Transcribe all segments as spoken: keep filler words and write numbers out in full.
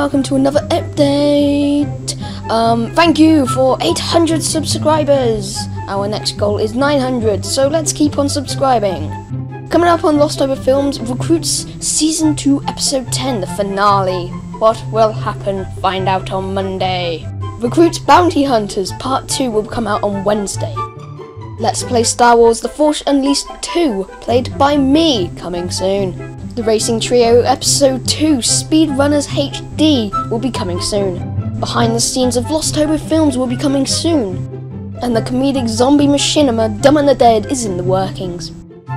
welcome to another update. Um, thank you for eight hundred subscribers. Our next goal is nine hundred, so let's keep on subscribing. Coming up on Lost Hobo Films, Recruits Season two Episode ten, the finale. What will happen? Find out on Monday. Recruits Bounty Hunters Part two will come out on Wednesday. Let's play Star Wars The Force Unleashed two, played by me, coming soon. The Racing Trio Episode two Speedrunners H D will be coming soon. Behind the scenes of Lost Hobo Films will be coming soon. And the comedic zombie machinima Dumb and the Dead is in the workings.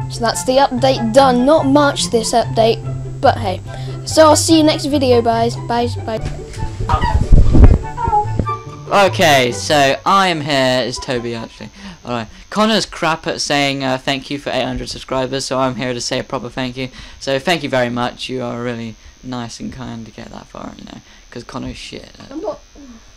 So that's the update done, not much this update, but hey. So I'll see you next video, guys. Bye, bye. Okay, so I am here, it's Toby actually. Alright, Connor's crap at saying uh, thank you for eight hundred subscribers, so I'm here to say a proper thank you. So thank you very much, you are really nice and kind to get that far, you know, because Connor's shit. I'm not.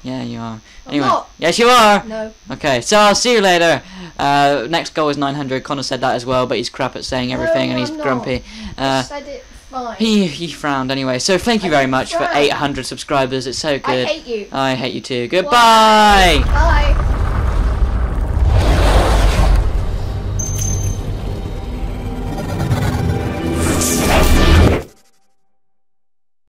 Yeah, you are. I'm anyway, not. Yes you are! No. Okay, so I'll see you later. Uh, next goal is nine hundred, Connor said that as well, but he's crap at saying everything, no, and he's I'm grumpy. Not. Uh, I said it fine. He, he frowned anyway, so thank you I very much frown. for eight hundred subscribers, it's so good. I hate you. I hate you too. Goodbye! Bye!